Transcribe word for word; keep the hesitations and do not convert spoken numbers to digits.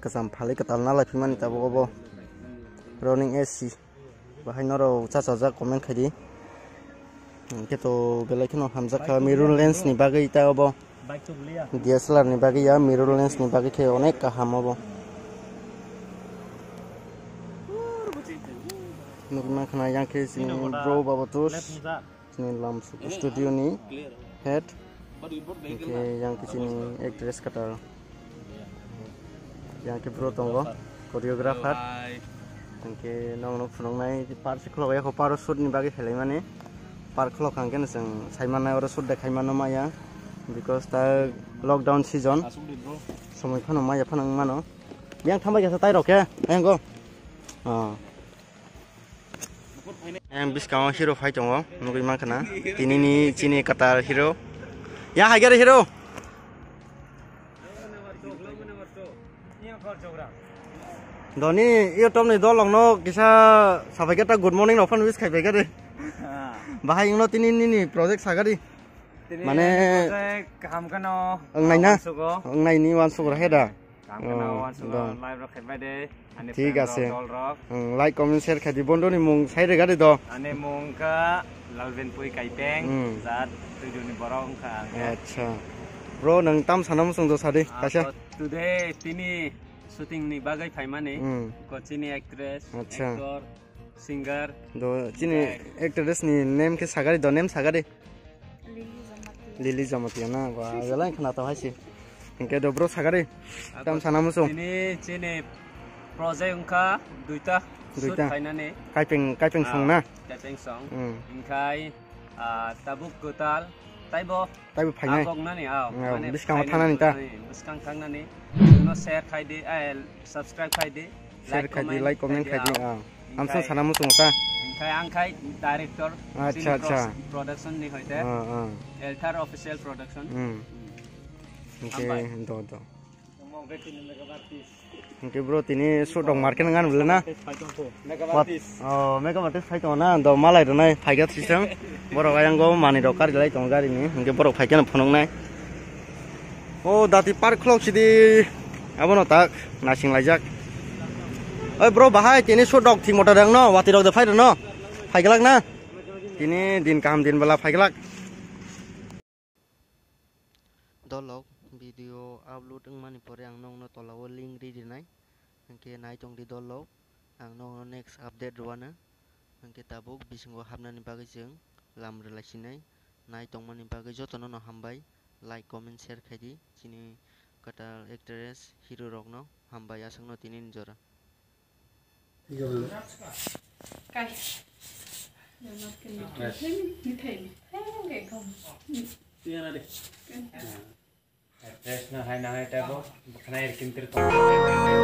kasam phali ka talna la phimani tabo bo running ac bahai noro chacha ja comment khai di keto belakino hamza ka mirror lens ni bagai ta bo D S L R ni bagai ya mirror lens ni bagai ke onek kaham bo nurma khana yang ke sin bro babatus ni lam studio ni head yang ke sin actress kata yang ke bro tonggo choreographer angke nong nong phunong nai park khlo ya ko paro shoot ni bagi khelai mane park khlo kang ken sang saimana oro shoot dekhai mano maya because ta lockdown season somoy khano maya phanang mano yang thambai ga tai roke yang go ah em biskang hero phai tongo nugui mankana tinini chini katar hero ya hager hero Doni, iyo tom ni dolong no kisah sampai kita good morning no fan wis kayak begini. Bahaya no tini ini project sagari. Mana? Kamu kan no. Enggaknya? Enggak ini one sugar heada. Kamu kan no one sugar live rock hebat deh. Tiga kasih. Like, comment, share kayak di bondo nih mung saya dekade do. Ane mung ka lalven pui kaipeng saat tujuh nih borong ka. Acha. Bro, neng tam sanam sungdo sadi kasih. Today tini. Shooting ni bagai faimane kochini actress actor singer do chini actress ni name ke sagari do name sagari lily jamatia na wa jala khana ta haisi ke do bro sagari tam sanamusu ni chini project unka duita duita fainane kaipeng kaipeng song na kaipeng song inkai tabuk gotal taibo taibo fainai agok na ni aw mane biskang thanani ta biskang thanani share khai de subscribe khai de like comment like comment khai de ah amsa sanamu sungta khai ang khai director acha acha production ni hoite ah ah elthar official production hmm okay do do okay bro tini shoot dong market ngan bela na makeup artist oh makeup artist khai to na do malai do nai phaigat sisang borok ayang go mani dokar lai tong gari ni hingke borok phaikan phonong nai oh dati park clock sidi abono tak nasing lajak oi bro bahai tini shoot dog thi motor dang no wati dog the fight no phaiglak na tini din kam din bala phaiglak dolok video upload ang mani pore ang nong no tolaw link ri dinai angke nai tong di dolok ang nong next update ruana angke tabuk bisingo hamnani bagai jeng lam relasinai nai tong mani bagai jotono no hambai like comment share khai di chini kata actress hero rokno hambai asangno tinin jora kai